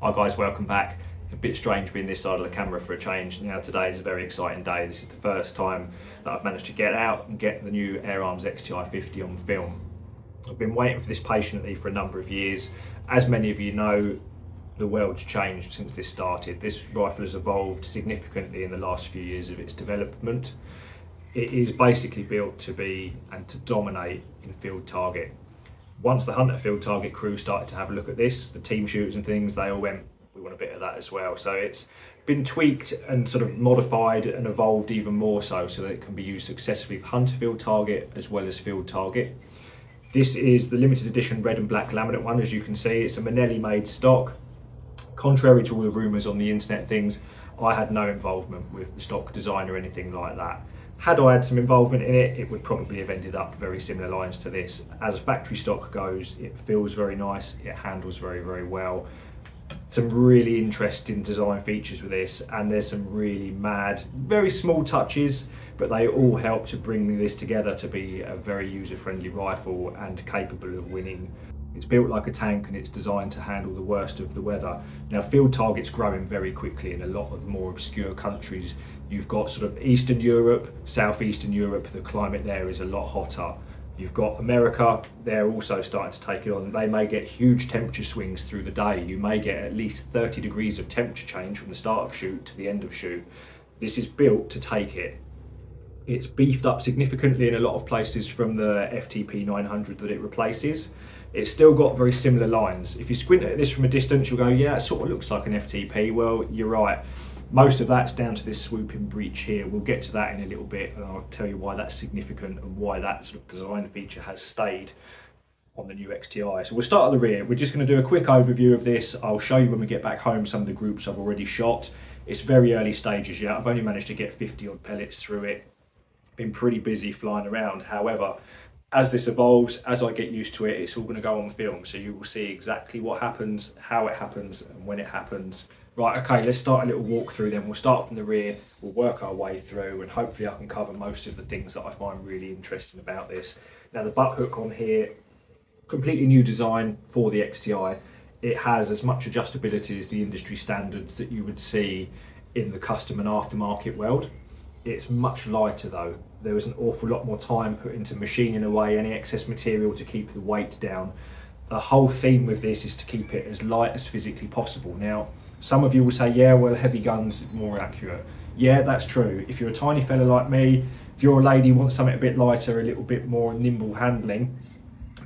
Hi guys, welcome back. It's a bit strange being this side of the camera for a change. Now today is a very exciting day. This is the first time that I've managed to get out and get the new Air Arms XTi-50 on film. I've been waiting for this patiently for a number of years. As many of you know, the world's changed since this started. This rifle has evolved significantly in the last few years of its development. It is basically built to be and to dominate in field target. Once the Hunter field target crew started to have a look at this, the team shooters and things, they all went, we want a bit of that as well. So it's been tweaked and sort of modified and evolved even more so that it can be used successfully for Hunter field target as well as field target. This is the limited edition red and black laminate one. As you can see, it's a Minnelli made stock. Contrary to all the rumours on the internet things, I had no involvement with the stock design or anything like that. Had I had some involvement in it, it would probably have ended up very similar lines to this. As a factory stock goes, it feels very nice, it handles very, very well. Some really interesting design features with this, and there's some really mad, very small touches, but they all help to bring this together to be a very user-friendly rifle and capable of winning. It's built like a tank and it's designed to handle the worst of the weather. Now, field target's growing very quickly in a lot of more obscure countries. You've got sort of Eastern Europe, Southeastern Europe, the climate there is a lot hotter. You've got America, they're also starting to take it on. They may get huge temperature swings through the day. You may get at least 30 degrees of temperature change from the start of shoot to the end of shoot. This is built to take it. It's beefed up significantly in a lot of places from the FTP 900 that it replaces. It's still got very similar lines. If you squint at this from a distance, you'll go, yeah, it sort of looks like an FTP. Well, you're right. Most of that's down to this swooping breech here. We'll get to that in a little bit, and I'll tell you why that's significant and why that sort of design feature has stayed on the new XTi. So we'll start at the rear. We're just going to do a quick overview of this. I'll show you when we get back home some of the groups I've already shot. It's very early stages yet. I've only managed to get 50 odd pellets through it. Been pretty busy flying around. However, as this evolves, as I get used to it, it's all going to go on film, so you will see exactly what happens, how it happens, and when it happens. Right, okay, let's start a little walk through then. We'll start from the rear, we'll work our way through, and hopefully I can cover most of the things that I find really interesting about this. Now, the butt hook on here, completely new design for the XTi. It has as much adjustability as the industry standards that you would see in the custom and aftermarket world. It's much lighter though. There was an awful lot more time put into machining away any excess material to keep the weight down. The whole theme with this is to keep it as light as physically possible. Now, some of you will say, yeah, well, heavy guns are more accurate. Yeah, that's true. If you're a tiny fella like me, if you're a lady who wants something a bit lighter, a little bit more nimble handling,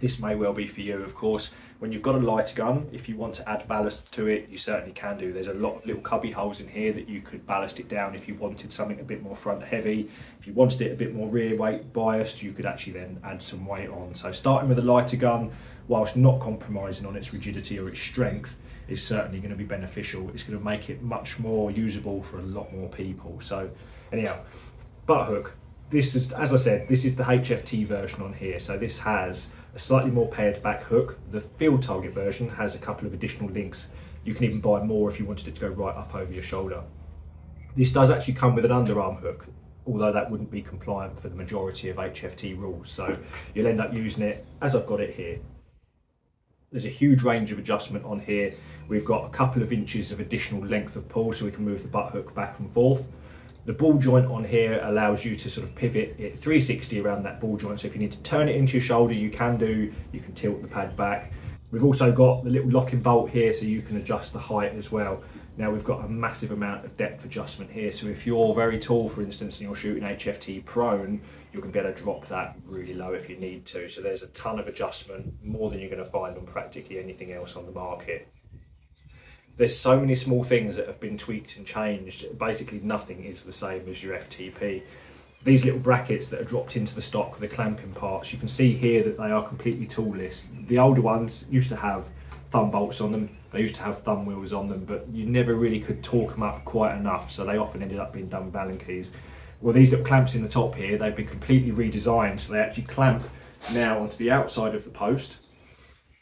this may well be for you, of course. When you've got a lighter gun, if you want to add ballast to it, you certainly can do. There's a lot of little cubby holes in here that you could ballast it down if you wanted something a bit more front heavy. If you wanted it a bit more rear weight biased, you could actually then add some weight on. So starting with a lighter gun, whilst not compromising on its rigidity or its strength, is certainly going to be beneficial. It's going to make it much more usable for a lot more people. So anyhow, butt hook. This is, as I said, this is the HFT version on here. So this has a slightly more paired back hook. The field target version has a couple of additional links. You can even buy more if you wanted it to go right up over your shoulder. This does actually come with an underarm hook, although that wouldn't be compliant for the majority of HFT rules. So you'll end up using it as I've got it here. There's a huge range of adjustment on here. We've got a couple of inches of additional length of pull so we can move the butt hook back and forth. The ball joint on here allows you to sort of pivot it 360 around that ball joint. So if you need to turn it into your shoulder, you can do. You can tilt the pad back. We've also got the little locking bolt here so you can adjust the height as well. Now we've got a massive amount of depth adjustment here. So if you're very tall, for instance, and you're shooting HFT prone, you're going to be able to drop that really low if you need to. So there's a ton of adjustment, more than you're going to find on practically anything else on the market. There's so many small things that have been tweaked and changed. Basically nothing is the same as your FTP. These little brackets that are dropped into the stock, the clamping parts, you can see here that they are completely toolless. The older ones used to have thumb bolts on them, they used to have thumb wheels on them, but you never really could torque them up quite enough, so they often ended up being done with Allen keys. Well, these little clamps in the top here, they've been completely redesigned, so they actually clamp now onto the outside of the post.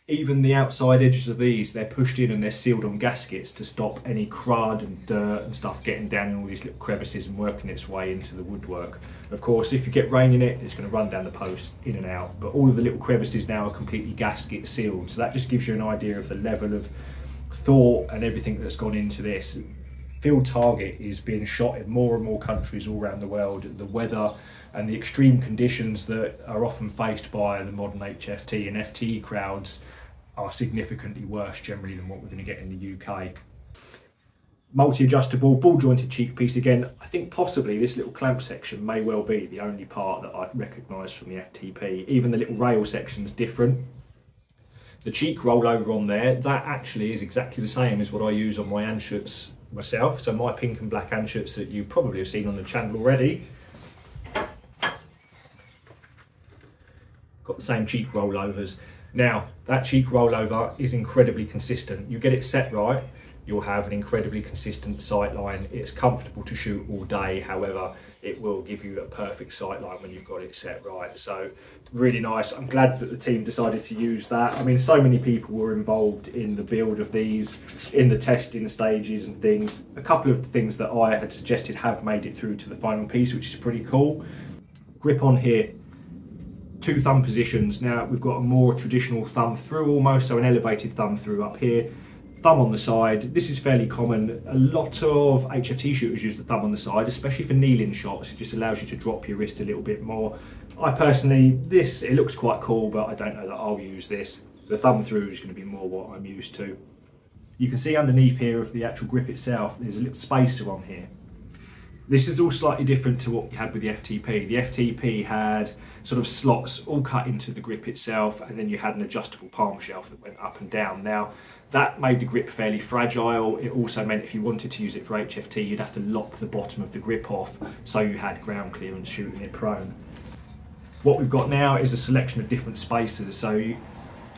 Even the outside edges of these, they're pushed in and they're sealed on gaskets to stop any crud and dirt and stuff getting down in all these little crevices and working its way into the woodwork. Of course, if you get rain in it, it's going to run down the post in and out, but all of the little crevices now are completely gasket sealed. So that just gives you an idea of the level of thought and everything that's gone into this. Field target is being shot in more and more countries all around the world. The weather and the extreme conditions that are often faced by the modern HFT and FTE crowds are significantly worse generally than what we're going to get in the UK. Multi-adjustable, ball-jointed cheek piece. Again, I think possibly this little clamp section may well be the only part that I'd recognise from the FTP. Even the little rail section's different. The cheek rollover on there, that actually is exactly the same as what I use on my Anschutz myself. So my pink and black Anschutz that you probably have seen on the channel already. Got the same cheek rollovers. Now, that cheek rollover is incredibly consistent. You get it set right, you'll have an incredibly consistent sight line. It's comfortable to shoot all day. However, it will give you a perfect sight line when you've got it set right. So really nice. I'm glad that the team decided to use that. I mean, so many people were involved in the build of these, in the testing stages and things. A couple of things that I had suggested have made it through to the final piece, which is pretty cool. Grip on here. Two thumb positions. Now we've got a more traditional thumb through almost, so an elevated thumb through up here. Thumb on the side, this is fairly common. A lot of HFT shooters use the thumb on the side, especially for kneeling shots. It just allows you to drop your wrist a little bit more. I personally, this, it looks quite cool, but I don't know that I'll use this. The thumb through is going to be more what I'm used to. You can see underneath here of the actual grip itself, there's a little spacer on here. This is all slightly different to what you had with the FTP. The FTP had sort of slots all cut into the grip itself, and then you had an adjustable palm shelf that went up and down. Now, that made the grip fairly fragile. It also meant if you wanted to use it for HFT, you'd have to lop the bottom of the grip off, so you had ground clearance shooting it prone. What we've got now is a selection of different spacers. So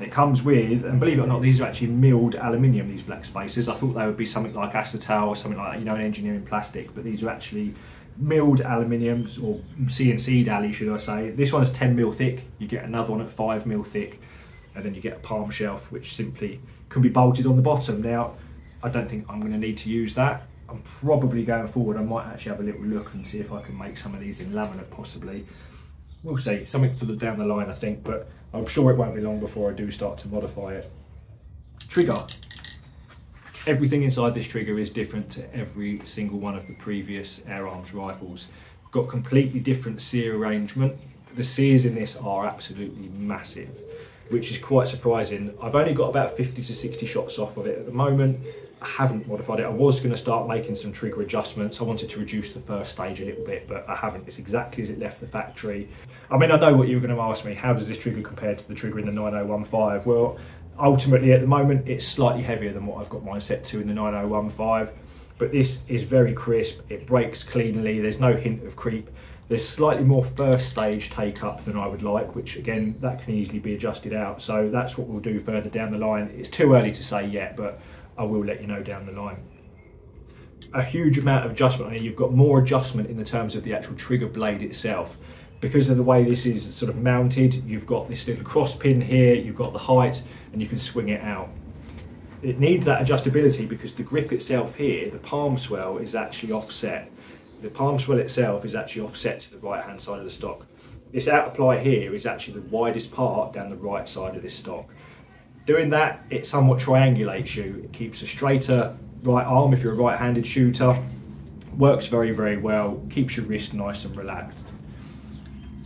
it comes with, and believe it or not, these are actually milled aluminium, these black spacers. I thought they would be something like acetal or something like that, you know, an engineering plastic, but these are actually milled aluminium, or CNC'd ali, should I say. This one is 10mm thick, you get another one at 5mm thick, and then you get a palm shelf, which simply can be bolted on the bottom. Now, I don't think I'm going to need to use that. I'm probably going forward, I might actually have a little look and see if I can make some of these in laminate possibly. We'll see, something for the down the line I think, but I'm sure it won't be long before I do start to modify it. Trigger. Everything inside this trigger is different to every single one of the previous Air Arms rifles. We've got completely different sear arrangement. The sears in this are absolutely massive, which is quite surprising. I've only got about 50 to 60 shots off of it at the moment. I haven't modified it. I was going to start making some trigger adjustments. I wanted to reduce the first stage a little bit, but I haven't. It's exactly as it left the factory. I mean, I know what you were going to ask me. How does this trigger compare to the trigger in the 9015? Well, ultimately at the moment, it's slightly heavier than what I've got mine set to in the 9015, but this is very crisp. It breaks cleanly. There's no hint of creep. There's slightly more first stage take up than I would like, which again, that can easily be adjusted out. So that's what we'll do further down the line. It's too early to say yet, but I will let you know down the line. A huge amount of adjustment on here. You've got more adjustment in the terms of the actual trigger blade itself. Because of the way this is sort of mounted, you've got this little cross pin here, you've got the height, and you can swing it out. It needs that adjustability because the grip itself here, the palm swell is actually offset. The palm swell itself is actually offset to the right-hand side of the stock. This out apply here is actually the widest part down the right side of this stock. Doing that, it somewhat triangulates you. It keeps a straighter right arm if you're a right-handed shooter. Works very, very well. Keeps your wrist nice and relaxed.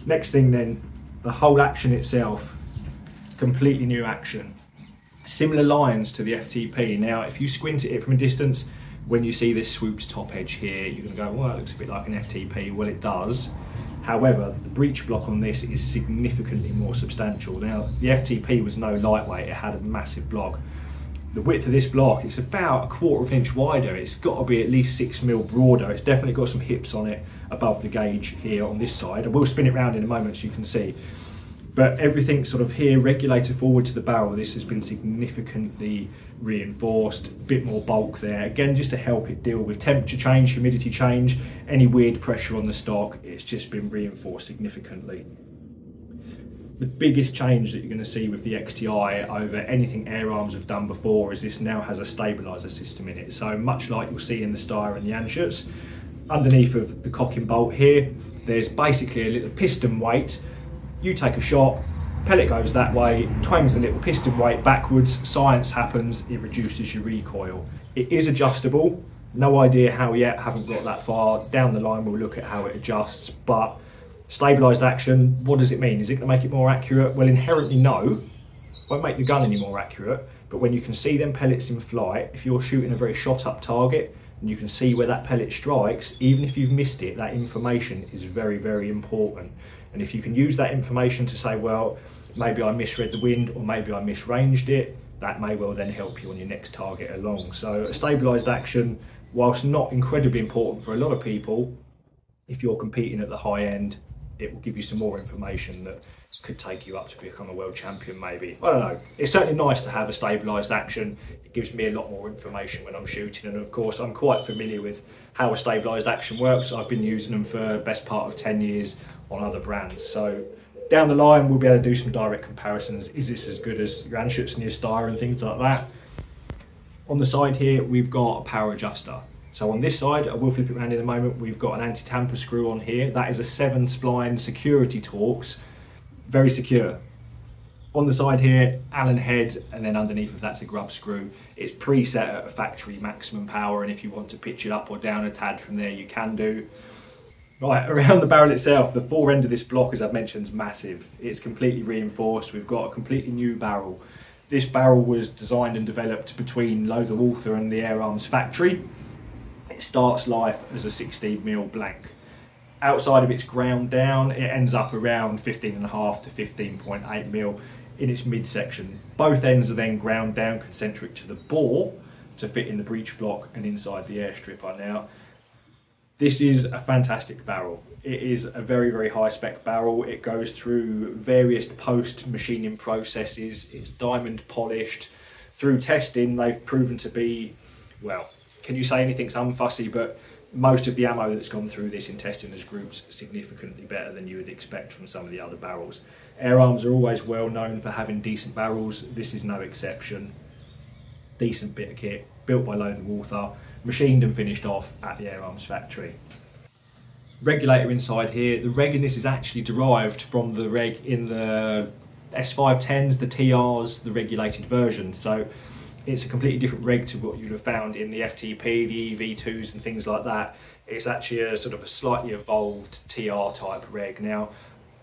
Next thing then, the whole action itself, completely new action. Similar lines to the FTP. Now, if you squint at it from a distance, when you see this swoop's top edge here, you're going to go, well, it looks a bit like an FTP. Well, it does. However, the breech block on this is significantly more substantial. Now, the FTP was no lightweight, it had a massive block. The width of this block, it's about a quarter of an inch wider. It's got to be at least 6mm broader. It's definitely got some hips on it above the gauge here on this side. I will spin it round in a moment so you can see. But everything sort of here regulated forward to the barrel, this has been significantly reinforced, a bit more bulk there. Again, just to help it deal with temperature change, humidity change, any weird pressure on the stock, it's just been reinforced significantly. The biggest change that you're going to see with the XTi over anything Air Arms have done before is this now has a stabiliser system in it. So much like you'll see in the Steyr and the Anschutz, underneath of the cocking bolt here, there's basically a little piston weight. You take a shot, pellet goes that way, twangs the little piston weight backwards, science happens, it reduces your recoil. It is adjustable, no idea how yet, haven't got that far, down the line we'll look at how it adjusts, but stabilised action, what does it mean? Is it going to make it more accurate? Well, inherently no, won't make the gun any more accurate, but when you can see them pellets in flight, if you're shooting a very shot up target, and you can see where that pellet strikes, even if you've missed it, that information is very, very important. And if you can use that information to say, well, maybe I misread the wind or maybe I misranged it, that may well then help you on your next target along. So a stabilised action, whilst not incredibly important for a lot of people, if you're competing at the high end, it will give you some more information that could take you up to become a world champion maybe. I don't know, it's certainly nice to have a stabilised action. It gives me a lot more information when I'm shooting, and of course I'm quite familiar with how a stabilised action works. I've been using them for the best part of 10 years on other brands, so down the line we'll be able to do some direct comparisons. Is this as good as your Anschutz and your Steyr and things like that? On the side here we've got a power adjuster. So on this side, I will flip it around in a moment, we've got an anti-tamper screw on here. That is a 7-spline security Torx, very secure. On the side here, Allen head, and then underneath of that's a grub screw. It's preset at a factory maximum power, and if you want to pitch it up or down a tad from there, you can do. Right, around the barrel itself, the fore end of this block, as I've mentioned, is massive. It's completely reinforced, we've got a completely new barrel. This barrel was designed and developed between Lothar Walther and the Air Arms factory. It starts life as a 16mm blank. Outside of its ground down, it ends up around 15.5 to 15.8mm in its midsection. Both ends are then ground down concentric to the bore to fit in the breech block and inside the airstripper. Now, this is a fantastic barrel. It is a very, very high spec barrel. It goes through various post machining processes. It's diamond polished. Through testing, they've proven to be, well, can you say anything's unfussy, but most of the ammo that's gone through this in testing as groups significantly better than you would expect from some of the other barrels. Air Arms are always well known for having decent barrels, this is no exception. Decent bit of kit, built by Lothar Walther, machined and finished off at the Air Arms factory. Regulator inside here, the reg in this is actually derived from the reg in the S510s, the TRs, the regulated version. So it's a completely different reg to what you'd have found in the FTP, the EV2s and things like that. It's actually a sort of a slightly evolved TR type reg. Now,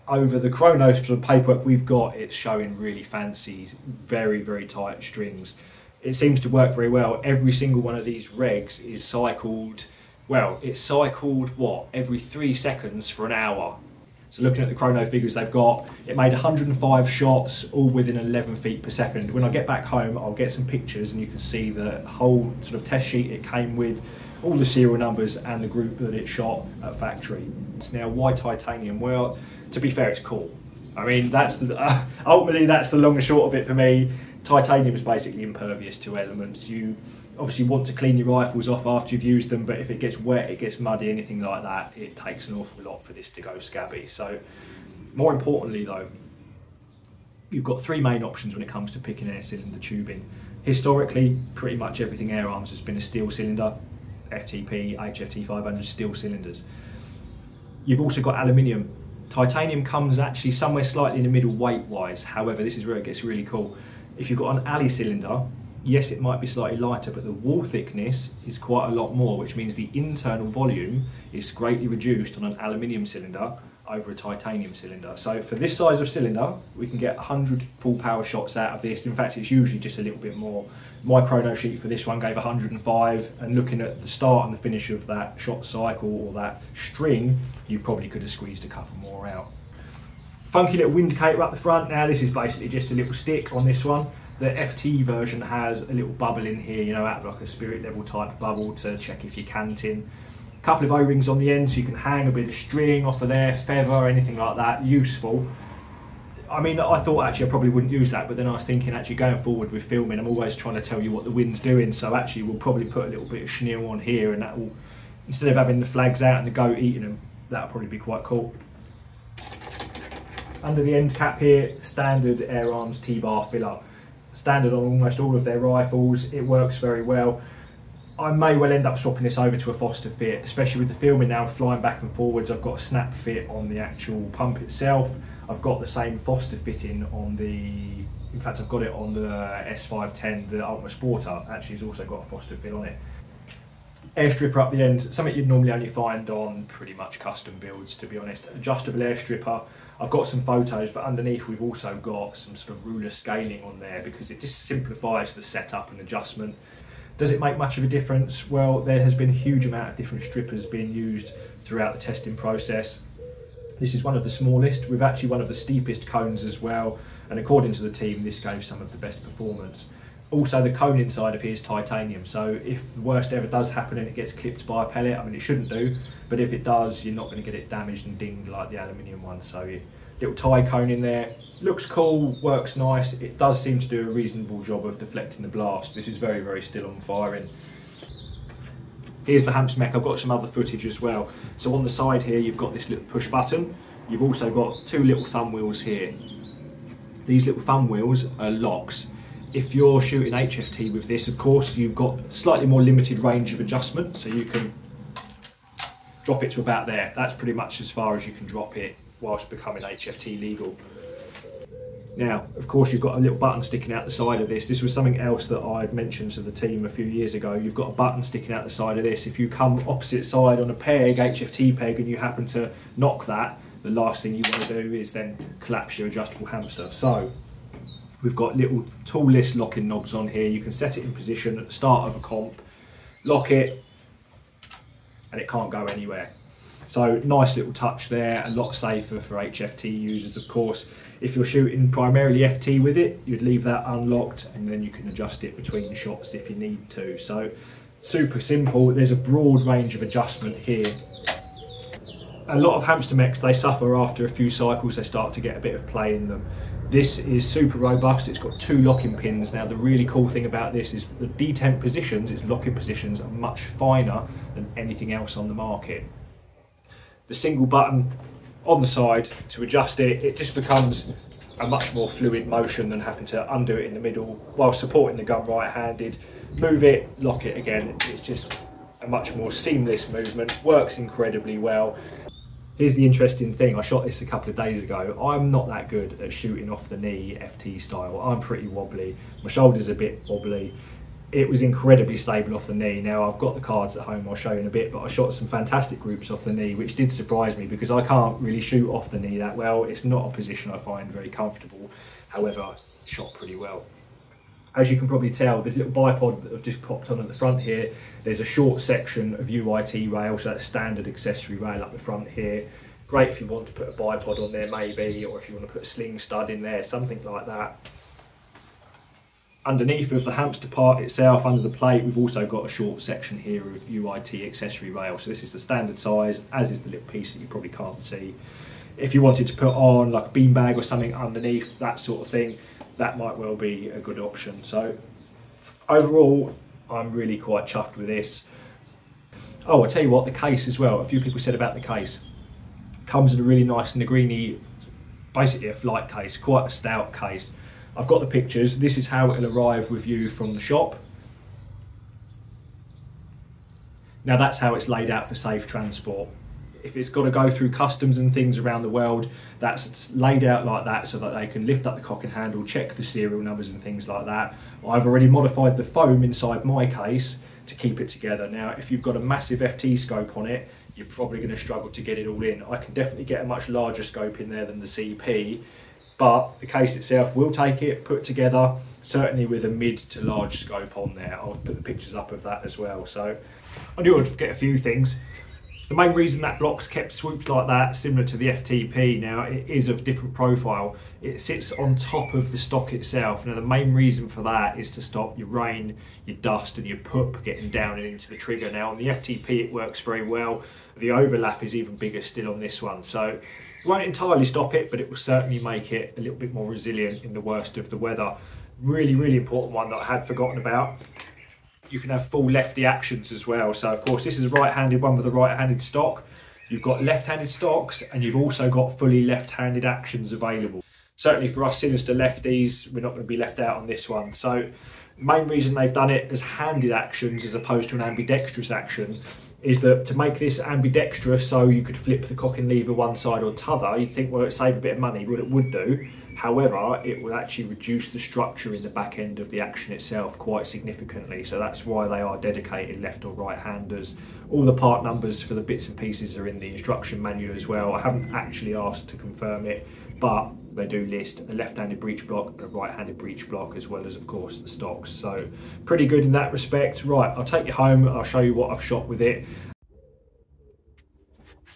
over the Chronos sort of paperwork we've got, it's showing really fancy, very, very tight strings. It seems to work very well. Every single one of these regs is cycled, well, it's cycled, what, every 3 seconds for an hour. So looking at the chrono figures they've got, it made 105 shots, all within 11 feet per second. When I get back home, I'll get some pictures and you can see the whole sort of test sheet it came with, all the serial numbers and the group that it shot at factory. So now, why titanium? Well, to be fair, it's cool. I mean, that's the, ultimately that's the long and short of it for me. Titanium is basically impervious to elements. You obviously want to clean your rifles off after you've used them, but if it gets wet, it gets muddy, anything like that, it takes an awful lot for this to go scabby. So more importantly though, you've got 3 main options when it comes to picking air cylinder tubing. Historically, pretty much everything Air Arms has been a steel cylinder, FTP, HFT 500 steel cylinders. You've also got aluminium. Titanium comes actually somewhere slightly in the middle weight wise, however this is where it gets really cool. If you've got an Ali cylinder, yes, it might be slightly lighter, but the wall thickness is quite a lot more, which means the internal volume is greatly reduced on an aluminium cylinder over a titanium cylinder. So for this size of cylinder, we can get 100 full power shots out of this. In fact, it's usually just a little bit more. My chrono sheet for this one gave 105, and looking at the start and the finish of that shot cycle or that string, you probably could have squeezed a couple more out. Funky little windicator up the front. Now this is basically just a little stick on this one. The FT version has a little bubble in here, you know, out of like a spirit level type bubble to check if you're canting. A couple of O-rings on the end so you can hang a bit of string off of there, feather, anything like that, useful. I mean, I thought actually I probably wouldn't use that, but then I was thinking actually going forward with filming, I'm always trying to tell you what the wind's doing, so actually we'll probably put a little bit of chenille on here, and that will, instead of having the flags out and the goat eating them, that'll probably be quite cool. Under the end cap here, standard Air Arms T-bar filler. Standard on almost all of their rifles, it works very well. I may well end up swapping this over to a Foster fit, especially with the filming now, flying back and forwards. I've got a snap fit on the actual pump itself. I've got the same Foster fitting on the, in fact I've got it on the S510, the Ultima Sporter, actually has also got a Foster fit on it. Air stripper up the end, something you'd normally only find on pretty much custom builds, to be honest. Adjustable air stripper, I've got some photos, but underneath we've also got some sort of ruler scaling on there because it just simplifies the setup and adjustment. Does it make much of a difference? Well, there has been a huge amount of different strippers being used throughout the testing process. This is one of the smallest, with actually one of the steepest cones as well, and according to the team this gave some of the best performance. Also, the cone inside of here is titanium, so if the worst ever does happen and it gets clipped by a pellet, I mean it shouldn't do, but if it does you're not going to get it damaged and dinged like the aluminium one. So little tie cone in there, looks cool, works nice, it does seem to do a reasonable job of deflecting the blast. This is very, very still on firing. Here's the Hamps mech, I've got some other footage as well. So on the side here you've got this little push button, you've also got two little thumb wheels here. These little thumb wheels are locks. If you're shooting HFT with this, of course, you've got slightly more limited range of adjustment, so you can drop it to about there. That's pretty much as far as you can drop it whilst becoming HFT legal. Now, of course, you've got a little button sticking out the side of this. This was something else that I had mentioned to the team a few years ago. You've got a button sticking out the side of this. If you come opposite side on a peg, HFT peg, and you happen to knock that, the last thing you want to do is then collapse your adjustable hamster. So, we've got little toolless locking knobs on here. You can set it in position at the start of a comp, lock it, and it can't go anywhere. So nice little touch there, a lot safer for HFT users, of course. If you're shooting primarily FT with it, you'd leave that unlocked and then you can adjust it between shots if you need to. So super simple, there's a broad range of adjustment here. A lot of hamster mechs, they suffer after a few cycles, they start to get a bit of play in them. This is super robust, it's got two locking pins. Now the really cool thing about this is the detent positions, its locking positions are much finer than anything else on the market. The single button on the side to adjust it, it just becomes a much more fluid motion than having to undo it in the middle while supporting the gun right-handed. Move it, lock it again, it's just a much more seamless movement, works incredibly well. Here's the interesting thing, I shot this a couple of days ago. I'm not that good at shooting off the knee FT style. I'm pretty wobbly, my shoulder's a bit wobbly. It was incredibly stable off the knee. Now I've got the cards at home, I'll show you in a bit, but I shot some fantastic groups off the knee, which did surprise me because I can't really shoot off the knee that well. It's not a position I find very comfortable. However, I shot pretty well. As you can probably tell, this little bipod that I've just popped on at the front here, there's a short section of UIT rail, so that's standard accessory rail up the front here. Great if you want to put a bipod on there maybe, or if you want to put a sling stud in there, something like that. Underneath of the hamster part itself, under the plate, we've also got a short section here of UIT accessory rail. So this is the standard size, as is the little piece that you probably can't see. If you wanted to put on like a beanbag or something underneath, that sort of thing, that might well be a good option. So overall, I'm really quite chuffed with this. Oh, I'll tell you what, the case as well, a few people said about the case. Comes in a really nice Negrini, basically a flight case, quite a stout case. I've got the pictures, this is how it'll arrive with you from the shop. Now that's how it's laid out for safe transport. If it's got to go through customs and things around the world, that's laid out like that so that they can lift up the cock and handle, check the serial numbers and things like that. I've already modified the foam inside my case to keep it together. Now, if you've got a massive FT scope on it, you're probably going to struggle to get it all in. I can definitely get a much larger scope in there than the CP, but the case itself will take it, put together, certainly with a mid to large scope on there. I'll put the pictures up of that as well. So I knew I'd forget a few things. The main reason that block's kept swooped like that, similar to the FTP now, it is of different profile. It sits on top of the stock itself. Now the main reason for that is to stop your rain, your dust and your poop getting down and into the trigger. Now on the FTP it works very well. The overlap is even bigger still on this one. So it won't entirely stop it, but it will certainly make it a little bit more resilient in the worst of the weather. Really, really important one that I had forgotten about. You can have full lefty actions as well. So of course, this is a right-handed one with a right-handed stock. You've got left-handed stocks and you've also got fully left-handed actions available. Certainly for us sinister lefties, we're not going to be left out on this one. So the main reason they've done it as handed actions as opposed to an ambidextrous action is that to make this ambidextrous, so you could flip the cocking lever one side or t'other, you'd think, well, it'd save a bit of money, well, it would do. However, it will actually reduce the structure in the back end of the action itself quite significantly. So that's why they are dedicated left or right handers. All the part numbers for the bits and pieces are in the instruction manual as well. I haven't actually asked to confirm it, but they do list a left-handed breech block and a right-handed breech block, as well as, of course, the stocks. So pretty good in that respect. Right, I'll take you home and I'll show you what I've shot with it.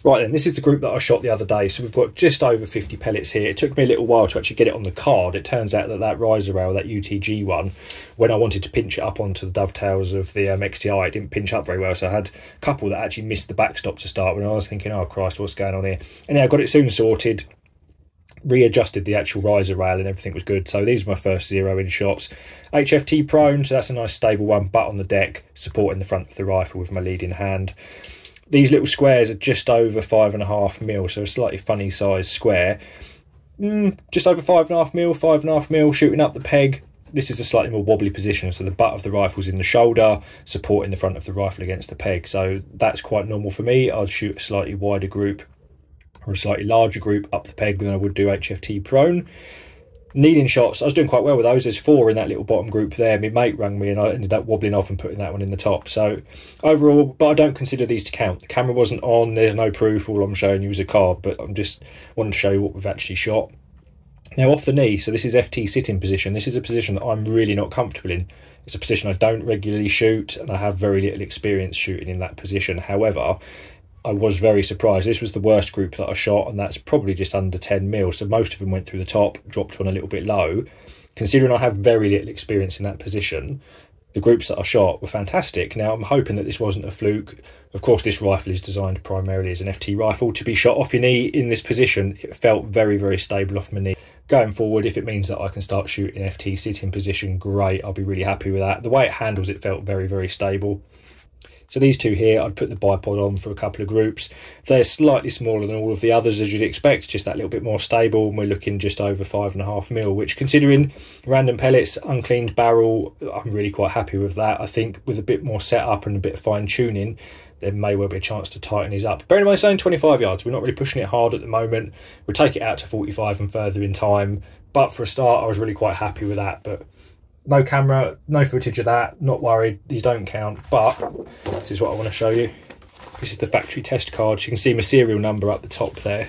Right then, this is the group that I shot the other day. So we've got just over 50 pellets here. It took me a little while to actually get it on the card. It turns out that riser rail, that UTG one, when I wanted to pinch it up onto the dovetails of the XTi, it didn't pinch up very well. So I had a couple that actually missed the backstop to start with. And I was thinking, oh Christ, what's going on here? And yeah, I got it soon sorted, readjusted the actual riser rail and everything was good. So these are my first zero-in shots. HFT prone, so that's a nice stable one, butt on the deck, supporting the front of the rifle with my lead in hand. These little squares are just over 5.5mm, so a slightly funny size square. Just over 5.5mm, shooting up the peg. This is a slightly more wobbly position, so the butt of the rifle's in the shoulder, supporting the front of the rifle against the peg. So that's quite normal for me. I'd shoot a slightly wider group or a slightly larger group up the peg than I would do HFT prone. Kneeling shots, I was doing quite well with those. There's four in that little bottom group there. My mate rang me and I ended up wobbling off and putting that one in the top. So overall, but I don't consider these to count. The camera wasn't on, there's no proof. All I'm showing you is a card, but I'm just wanting to show you what we've actually shot. Now off the knee, so this is FT sitting position. This is a position that I'm really not comfortable in. It's a position I don't regularly shoot and I have very little experience shooting in that position. However, I was very surprised. This was the worst group that I shot, and that's probably just under 10mm. So most of them went through the top, dropped one a little bit low. Considering I have very little experience in that position, the groups that I shot were fantastic. Now, I'm hoping that this wasn't a fluke. Of course, this rifle is designed primarily as an FT rifle. To be shot off your knee in this position, it felt very, very stable off my knee. Going forward, if it means that I can start shooting FT sitting position, great. I'll be really happy with that. The way it handles it felt very, very stable. So these two here, I'd put the bipod on for a couple of groups. They're slightly smaller than all of the others, as you'd expect, just that little bit more stable, and we're looking just over 5.5mm, which, considering random pellets, uncleaned barrel, I'm really quite happy with that. I think with a bit more setup and a bit of fine tuning, there may well be a chance to tighten these up. Bearing in mind, it's only 25 yards. We're not really pushing it hard at the moment. We'll take it out to 45 and further in time. But for a start, I was really quite happy with that. But no camera, no footage of that, not worried, these don't count, but this is what I want to show you. This is the factory test card. You can see my serial number up the top there.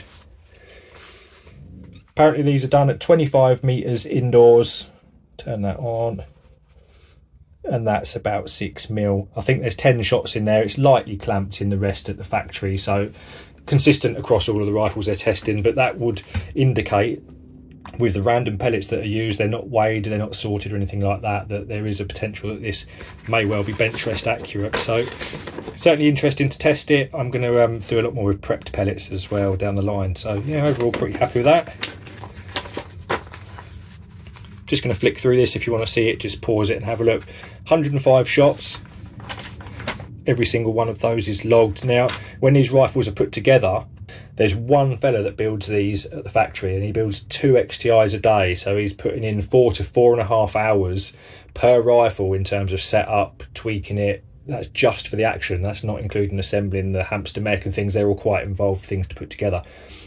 Apparently these are done at 25 meters indoors. Turn that on. And that's about 6mm. I think there's 10 shots in there. It's lightly clamped in the rest at the factory, so consistent across all of the rifles they're testing, but that would indicate, with the random pellets that are used, they're not weighed, they're not sorted or anything like that, that there is a potential that this may well be bench rest accurate. So certainly interesting to test it. I'm going to do a lot more with prepped pellets as well down the line. So yeah, overall pretty happy with that. Just going to flick through this. If you want to see it, just pause it and have a look. 105 shots. Every single one of those is logged. Now, when these rifles are put together, there's one fella that builds these at the factory, and he builds 2 XTIs a day. So he's putting in 4 to 4.5 hours per rifle in terms of setup, tweaking it. That's just for the action. That's not including assembling the hamster mech and things. They're all quite involved things to put together.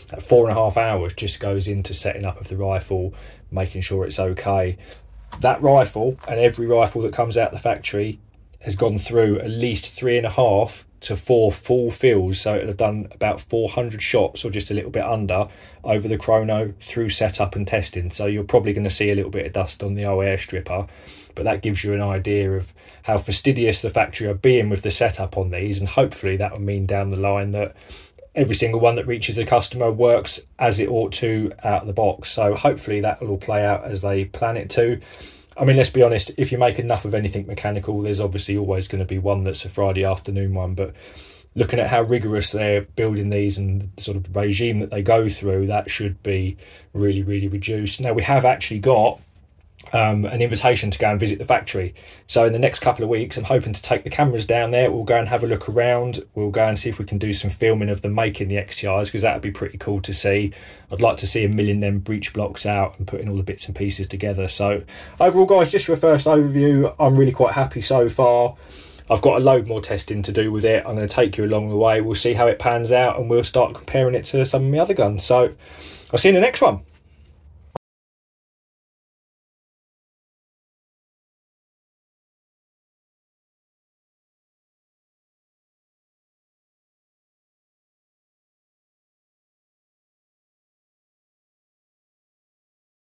That 4.5 hours just goes into setting up of the rifle, making sure it's okay. That rifle, and every rifle that comes out the factory, has gone through at least 3.5 to 4 full fills, so it'll have done about 400 shots or just a little bit under over the chrono through setup and testing. So you're probably going to see a little bit of dust on the old air stripper, but that gives you an idea of how fastidious the factory are being with the setup on these, and hopefully that will mean down the line that every single one that reaches the customer works as it ought to out of the box. So hopefully that will all play out as they plan it to. I mean, let's be honest, if you make enough of anything mechanical, there's obviously always going to be one that's a Friday afternoon one, but looking at how rigorous they're building these and the sort of regime that they go through, that should be really, really reduced. Now, we have actually got an invitation to go and visit the factory. So in the next couple of weeks, I'm hoping to take the cameras down there. We'll go and have a look around. We'll go and see if we can do some filming of them making the XTIs, because that would be pretty cool to see. I'd like to see them milling them breech blocks out and putting all the bits and pieces together. So overall, guys, just for a first overview, I'm really quite happy so far. I've got a load more testing to do with it. I'm going to take you along the way. We'll see how it pans out and we'll start comparing it to some of my other guns. So I'll see you in the next one.